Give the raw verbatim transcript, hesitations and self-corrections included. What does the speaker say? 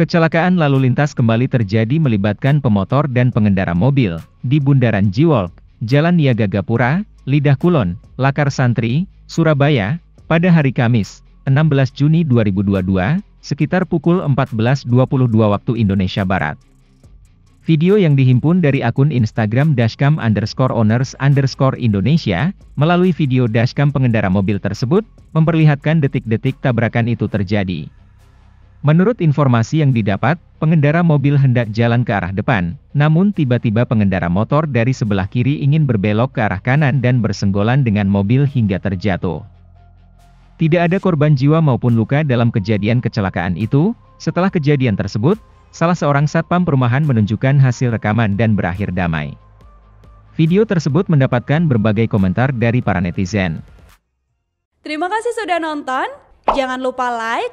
Kecelakaan lalu lintas kembali terjadi melibatkan pemotor dan pengendara mobil, di Bundaran Gwalk, Jalan Niaga Gapura, Lidah Kulon, Lakarsantri, Surabaya, pada hari Kamis, enam belas Juni dua ribu dua puluh dua, sekitar pukul empat belas dua puluh dua waktu Indonesia Barat. Video yang dihimpun dari akun Instagram dashcam underscore owners underscore indonesia, melalui video dashcam pengendara mobil tersebut, memperlihatkan detik-detik tabrakan itu terjadi. Menurut informasi yang didapat, pengendara mobil hendak jalan ke arah depan, namun tiba-tiba pengendara motor dari sebelah kiri ingin berbelok ke arah kanan dan bersenggolan dengan mobil hingga terjatuh. Tidak ada korban jiwa maupun luka dalam kejadian kecelakaan itu. Setelah kejadian tersebut, salah seorang satpam perumahan menunjukkan hasil rekaman dan berakhir damai. Video tersebut mendapatkan berbagai komentar dari para netizen. Terima kasih sudah nonton, jangan lupa like,